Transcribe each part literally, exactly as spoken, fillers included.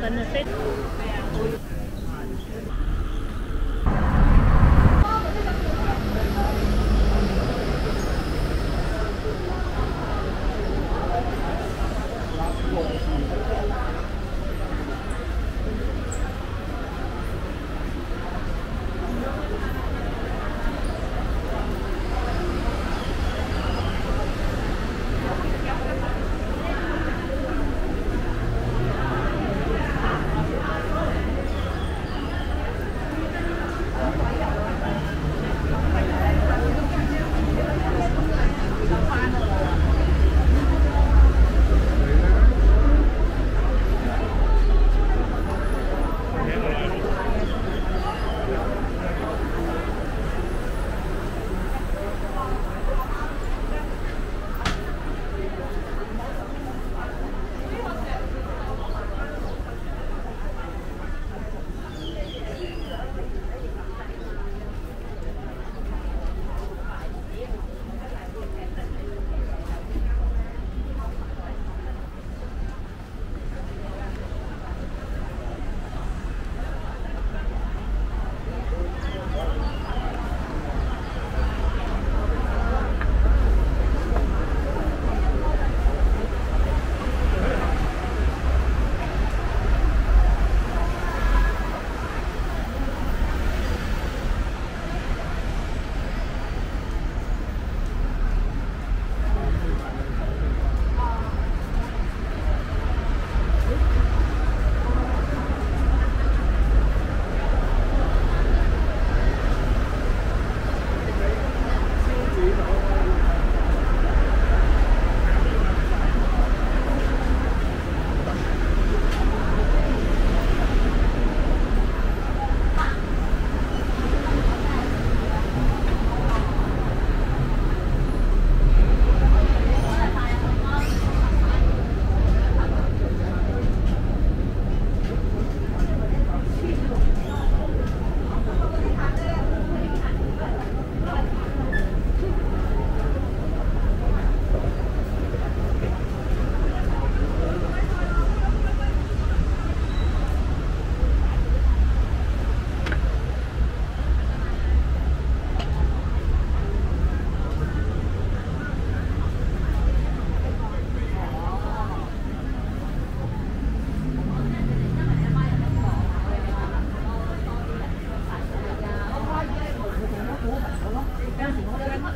benefit.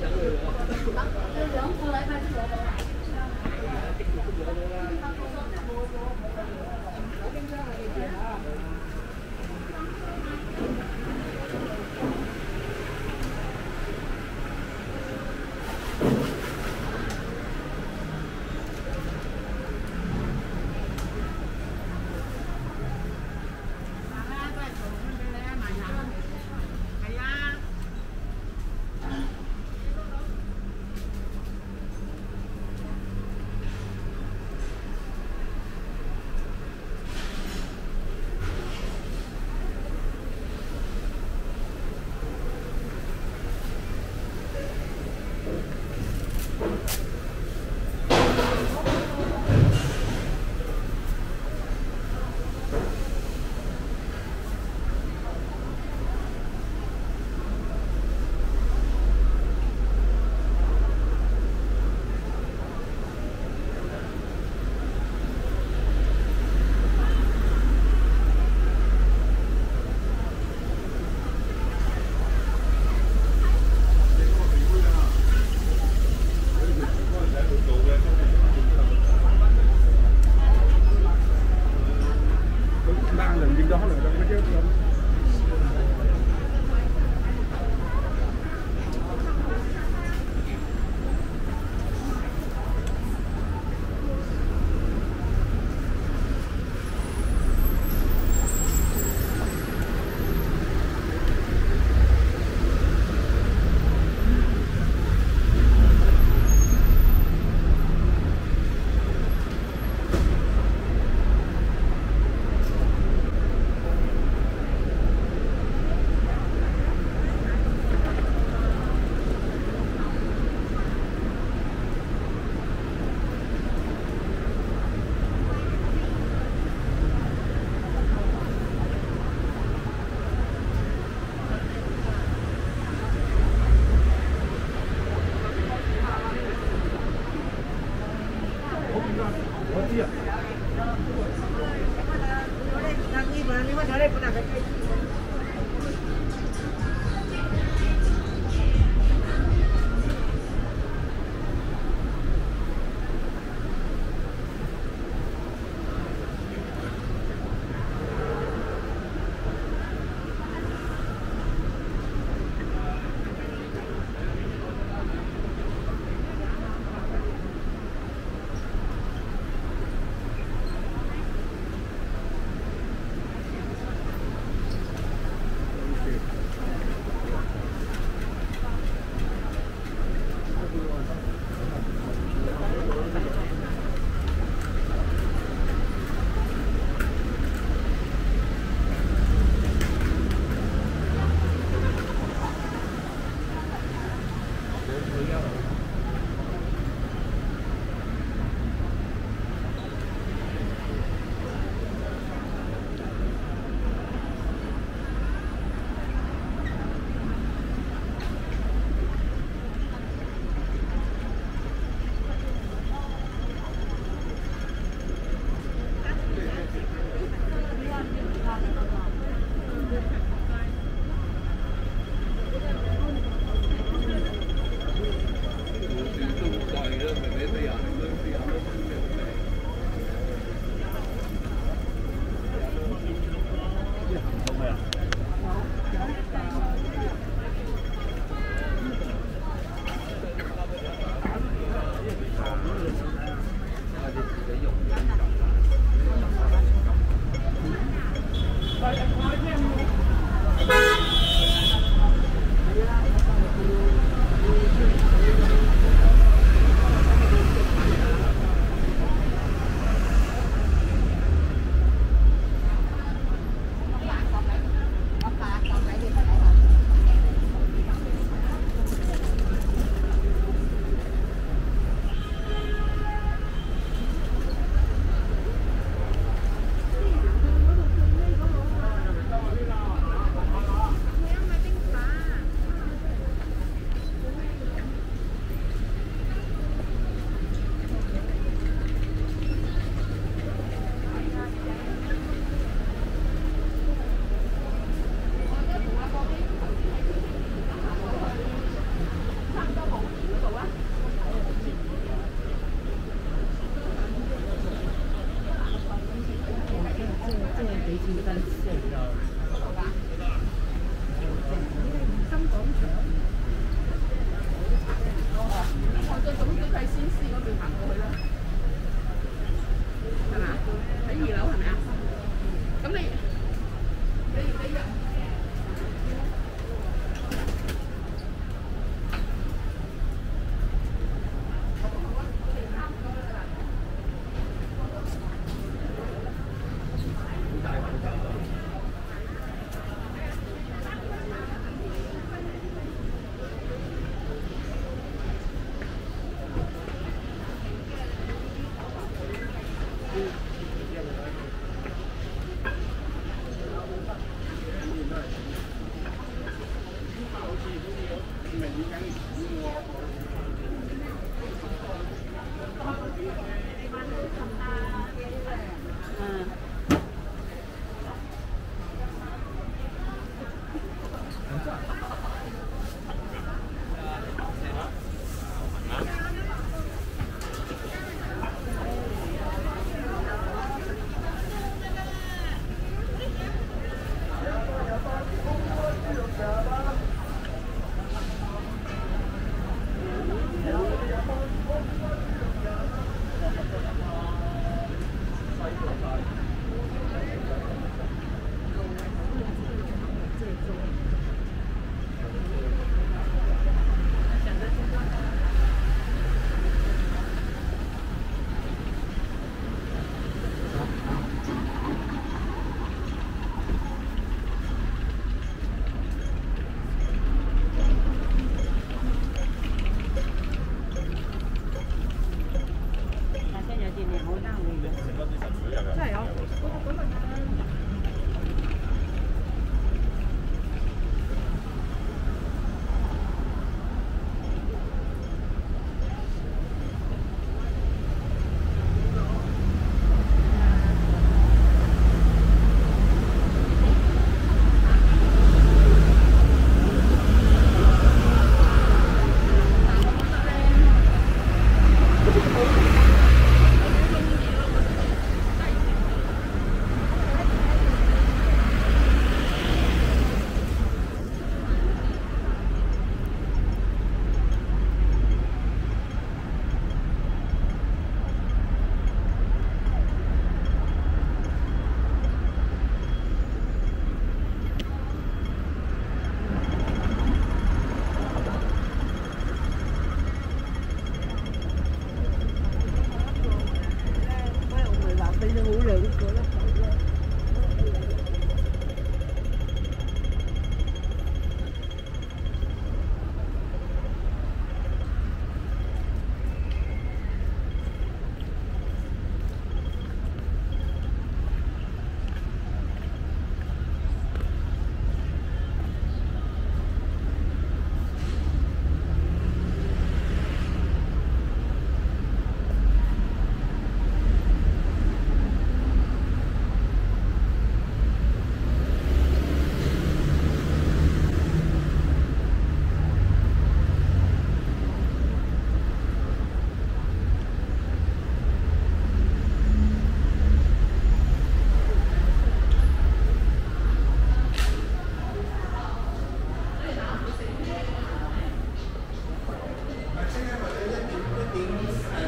Gracias.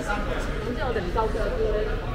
咁之後我哋唔夠腳嘅。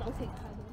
Don't take time.